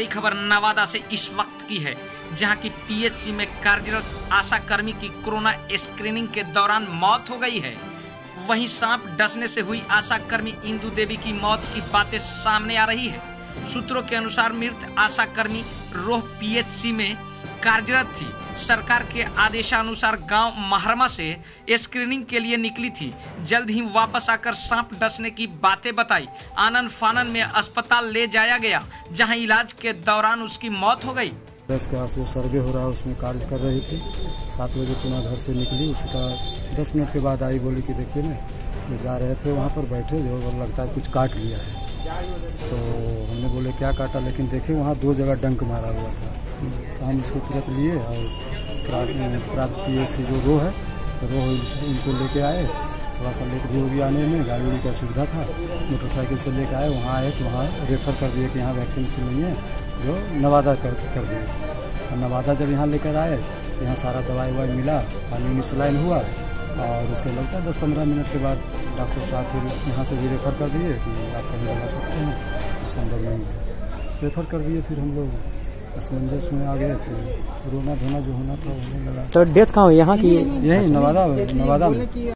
बड़ी खबर नवादा से इस वक्त की है, जहां की पीएचसी में कार्यरत आशा कर्मी की कोरोना स्क्रीनिंग के दौरान मौत हो गई है। वहीं सांप डसने से हुई आशा कर्मी इंदु देवी की मौत की बातें सामने आ रही है। सूत्रों के अनुसार मृत आशा कर्मी रोह पीएचसी में कार्यरत थी। सरकार के आदेशानुसार गांव महरमा से स्क्रीनिंग के लिए निकली थी। जल्द ही वापस आकर सांप डसने की बातें बताई। आनन फानन में अस्पताल ले जाया गया, जहां इलाज के दौरान उसकी मौत हो गई। 10 के आसपास सर्वे हो रहा, उसमें कार्य कर रही थी। 7 बजे पुनः घर से निकली। उसका 10 मिनट के बाद आई, बोली कि देखिए ना, जा रहे थे वहाँ पर बैठे, जो लगता है कुछ काट लिया है। तो हमने बोले क्या काटा, लेकिन देखे वहाँ 2 जगह डंक मारा हुआ था। हम इसको तुरंत लिए और पीएचसी जो रो है, रो इनको लेके आए। थोड़ा सा लेट भी हो गया आने में, गाड़ी का सुविधा था, मोटरसाइकिल से लेके आए। वहाँ आए तो वहाँ रेफर कर दिए कि यहाँ वैक्सीन से नहीं है, जो नवादा कर दिए। और नवादा जब यहाँ लेकर आए, यहाँ सारा दवाई ववाई मिला, पानी मिसलाइन हुआ। और उसके लगता है 10-15 मिनट के बाद डॉक्टर साहब फिर यहाँ से भी रेफ़र कर दिए कि आप कहीं लगा सकते हैं, संभव नहीं है, रेफ़र कर दिए। फिर हम लोग असमंजस में आ गए, फिर रोना धोना जो होना था होने लगा। सर, डेथ कहाँ हुई यहाँ की? यही नवादा में।